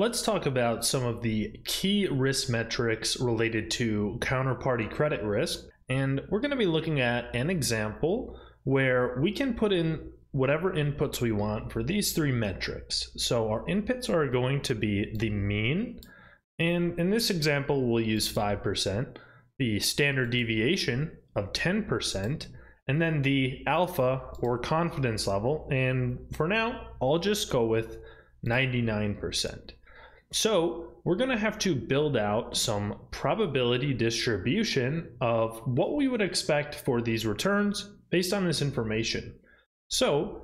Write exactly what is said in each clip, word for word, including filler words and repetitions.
Let's talk about some of the key risk metrics related to counterparty credit risk. And we're going to be looking at an example where we can put in whatever inputs we want for these three metrics. So our inputs are going to be the mean, and in this example, we'll use five percent, the standard deviation of ten percent, and then the alpha or confidence level. And for now, I'll just go with ninety-nine percent. So we're going to have to build out some probability distribution of what we would expect for these returns based on this information. So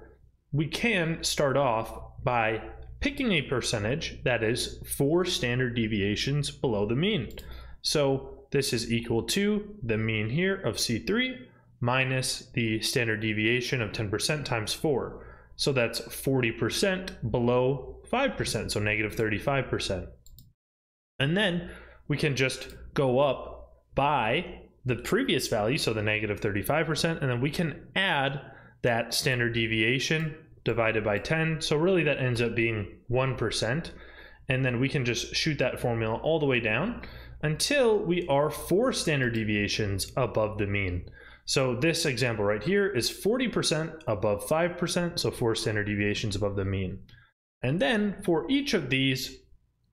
we can start off by picking a percentage that is four standard deviations below the mean. So this is equal to the mean here of C three minus the standard deviation of ten percent times four. So that's forty percent below five percent, so negative thirty-five percent. And then we can just go up by the previous value, so the negative thirty-five percent, and then we can add that standard deviation divided by ten. So really that ends up being one percent. And then we can just shoot that formula all the way down until we are four standard deviations above the mean. So this example right here is forty percent above five percent, so four standard deviations above the mean. And then for each of these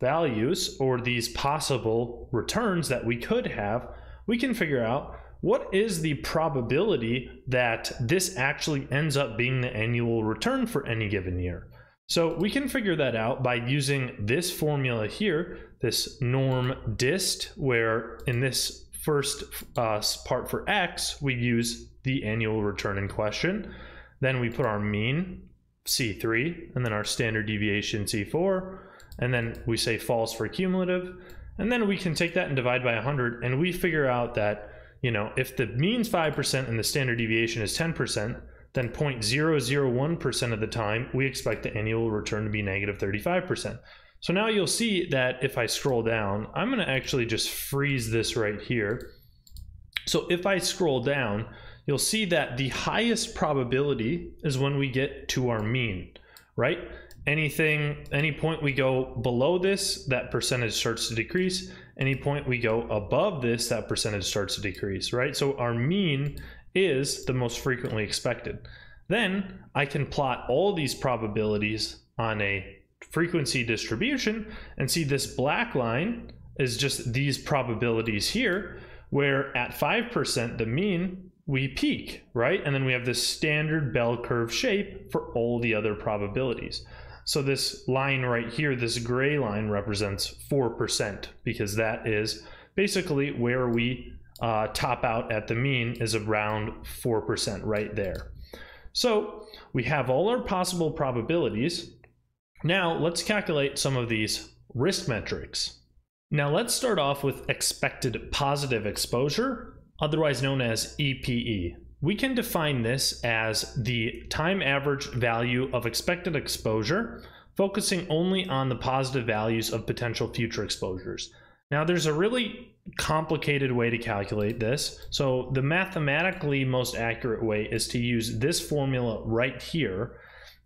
values or these possible returns that we could have, we can figure out what is the probability that this actually ends up being the annual return for any given year. So we can figure that out by using this formula here, this norm dist, where in this first uh, part for X, we use the annual return in question. Then we put our mean, C three, and then our standard deviation, C four, and then we say false for cumulative. And then we can take that and divide by one hundred, and we figure out that, you know, if the mean's five percent and the standard deviation is ten percent, then zero point zero zero one percent of the time, we expect the annual return to be negative thirty-five percent. So now you'll see that if I scroll down, I'm gonna actually just freeze this right here. So if I scroll down, you'll see that the highest probability is when we get to our mean, right? Anything, any point we go below this, that percentage starts to decrease. Any point we go above this, that percentage starts to decrease, right? So our mean is the most frequently expected. Then I can plot all these probabilities on a frequency distribution and see this black line is just these probabilities here, where at five percent, the mean, we peak, right? And then we have this standard bell curve shape for all the other probabilities. So this line right here, this gray line represents four percent, because that is basically where we uh, top out at the mean, is around four percent right there. So we have all our possible probabilities. Now let's calculate some of these risk metrics. Now let's start off with expected positive exposure, otherwise known as E P E. We can define this as the time average value of expected exposure, focusing only on the positive values of potential future exposures. Now there's a really complicated way to calculate this. So the mathematically most accurate way is to use this formula right here.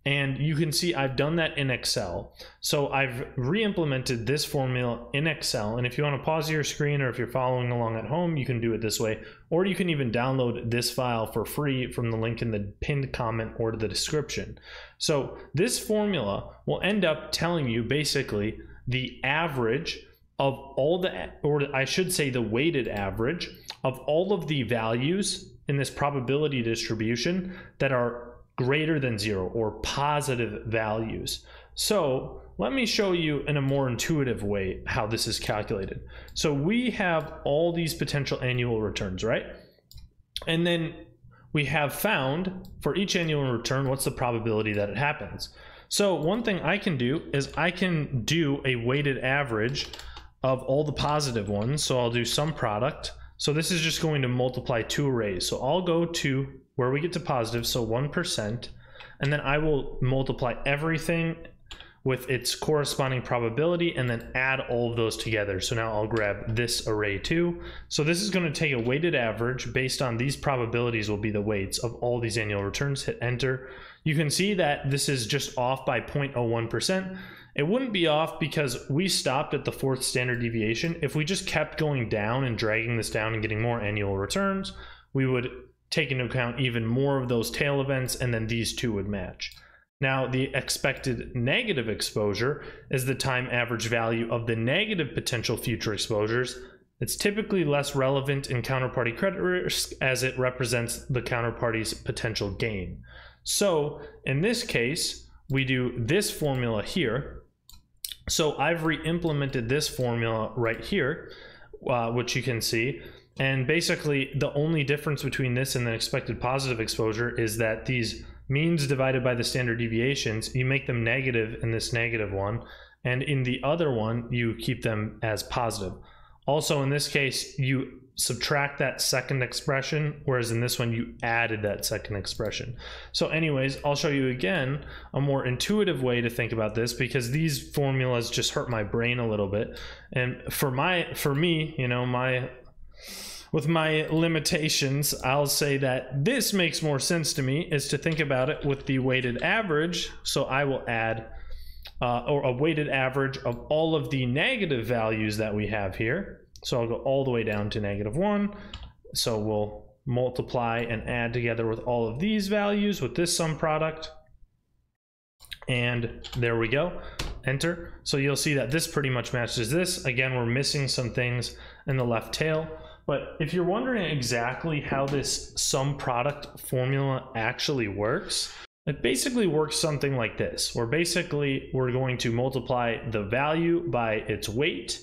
And you can see I've done that in Excel. So I've re-implemented this formula in Excel. And if you want to pause your screen, or if you're following along at home, you can do it this way. Or you can even download this file for free from the link in the pinned comment or to the description. So this formula will end up telling you basically the average of all the, or I should say the weighted average of all of the values in this probability distribution that are greater than zero, or positive values. So let me show you in a more intuitive way how this is calculated. So we have all these potential annual returns, right? And then we have found for each annual return, what's the probability that it happens? So one thing I can do is I can do a weighted average of all the positive ones. So I'll do sum product. So this is just going to multiply two arrays. So I'll go to where we get to positive, so one percent, and then I will multiply everything with its corresponding probability and then add all of those together. So now I'll grab this array too. So this is gonna take a weighted average based on these probabilities, will be the weights of all these annual returns. Hit enter. You can see that this is just off by zero point zero one percent. It wouldn't be off because we stopped at the fourth standard deviation. If we just kept going down and dragging this down and getting more annual returns, we would take into account even more of those tail events, and then these two would match. Now, the expected negative exposure is the time average value of the negative potential future exposures. It's typically less relevant in counterparty credit risk as it represents the counterparty's potential gain. So in this case, we do this formula here. So I've re-implemented this formula right here, uh, which you can see. And basically the only difference between this and the expected positive exposure is that these means divided by the standard deviations, you make them negative in this negative one, and in the other one, you keep them as positive. Also, in this case, you subtract that second expression, whereas in this one, you added that second expression. So anyways, I'll show you again a more intuitive way to think about this, because these formulas just hurt my brain a little bit. And for my, for me, you know, my, with my limitations, I'll say that this makes more sense to me is to think about it with the weighted average. So I will add Uh, or a weighted average of all of the negative values that we have here. So I'll go all the way down to negative one. So we'll multiply and add together with all of these values with this sum product. And there we go, enter. So you'll see that this pretty much matches this. Again, we're missing some things in the left tail. But if you're wondering exactly how this sum product formula actually works, it basically works something like this, where basically we're going to multiply the value by its weight,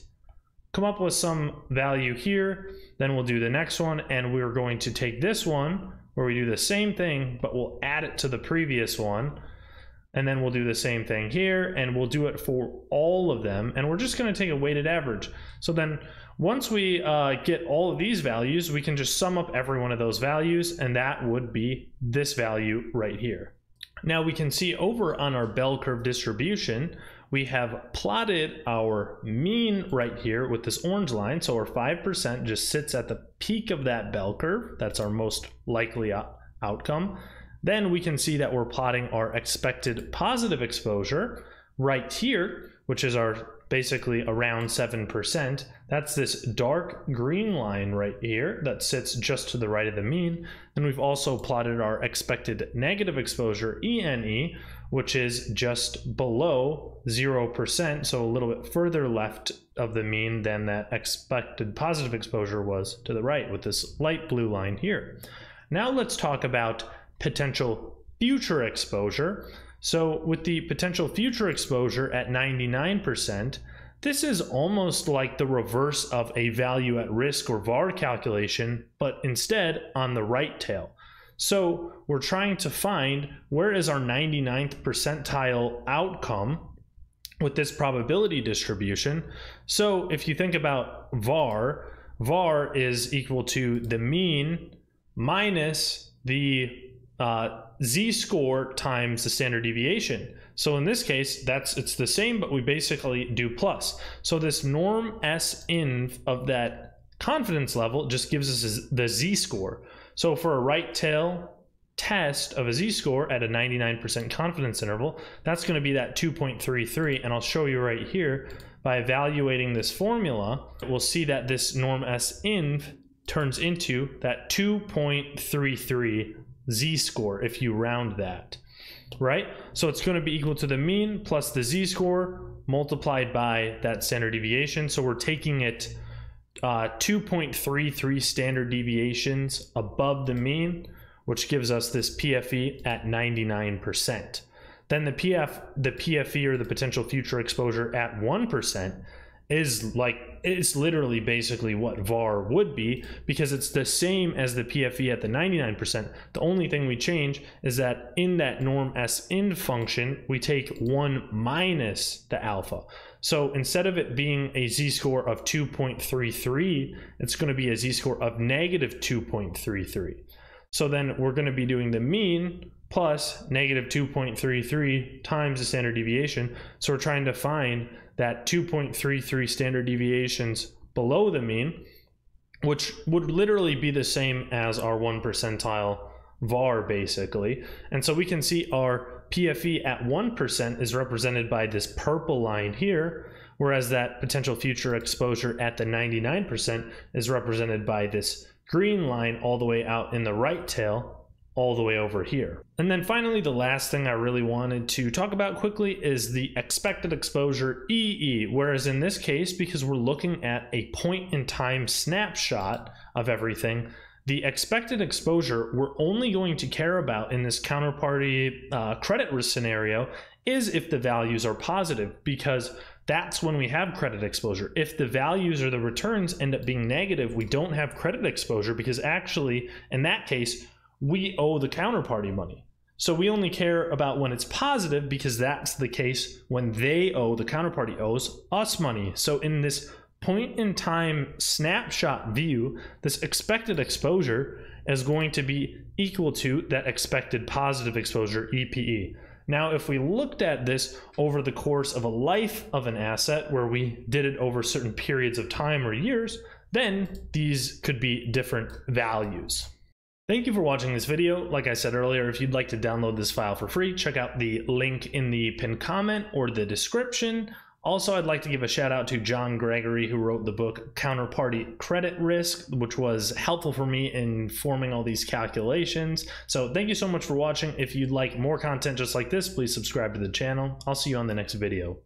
come up with some value here, then we'll do the next one, and we're going to take this one, where we do the same thing, but we'll add it to the previous one, and then we'll do the same thing here, and we'll do it for all of them, and we're just gonna take a weighted average. So then once we uh, get all of these values, we can just sum up every one of those values, and that would be this value right here. Now we can see over on our bell curve distribution, we have plotted our mean right here with this orange line. So our five percent just sits at the peak of that bell curve. That's our most likely outcome. Then we can see that we're plotting our expected positive exposure right here, which is our basically around seven percent. That's this dark green line right here that sits just to the right of the mean. And we've also plotted our expected negative exposure, E N E, which is just below zero percent, so a little bit further left of the mean than that expected positive exposure was to the right with this light blue line here. Now let's talk about potential future exposure. So with the potential future exposure at ninety-nine percent, this is almost like the reverse of a value at risk or V A R calculation, but instead on the right tail. So we're trying to find where is our ninety-ninth percentile outcome with this probability distribution. So if you think about V A R, V A R is equal to the mean minus the uh, z-score times the standard deviation. So in this case, that's it's the same, but we basically do plus. So this norm S inv of that confidence level just gives us the z-score. So for a right tail test of a z-score at a ninety-nine percent confidence interval, that's going to be that two point three three, and I'll show you right here by evaluating this formula, we'll see that this norm S inv turns into that two point three three z-score if you round that, right? So it's going to be equal to the mean plus the z-score multiplied by that standard deviation. So we're taking it uh, two point three three standard deviations above the mean, which gives us this P F E at ninety-nine percent. Then the P F the P F E or the potential future exposure at one percent is like, it's literally basically what V A R would be, because it's the same as the P F E at the ninety-nine percent. The only thing we change is that in that norm S inv function, we take one minus the alpha. So instead of it being a z-score of two point three three, it's going to be a z-score of negative two point three three. So then we're going to be doing the mean plus negative two point three three times the standard deviation. So we're trying to find that two point three three standard deviations below the mean, which would literally be the same as our one percentile V A R basically. And so we can see our our P F E at one percent is represented by this purple line here, whereas that potential future exposure at the ninety-nine percent is represented by this green line all the way out in the right tail, all the way over here. And then finally, the last thing I really wanted to talk about quickly is the expected exposure E E, whereas in this case, because we're looking at a point in time snapshot of everything, the expected exposure we're only going to care about in this counterparty uh, credit risk scenario is if the values are positive, because that's when we have credit exposure. If the values or the returns end up being negative, we don't have credit exposure, because actually in that case, we owe the counterparty money. So we only care about when it's positive, because that's the case when they owe, the counterparty owes us money. So in this point in time snapshot view, this expected exposure is going to be equal to that expected positive exposure, E P E. Now, if we looked at this over the course of a life of an asset where we did it over certain periods of time or years, then these could be different values. Thank you for watching this video. Like I said earlier, if you'd like to download this file for free, check out the link in the pinned comment or the description. Also, I'd like to give a shout out to John Gregory, who wrote the book Counterparty Credit Risk, which was helpful for me in forming all these calculations. So thank you so much for watching. If you'd like more content just like this, please subscribe to the channel. I'll see you on the next video.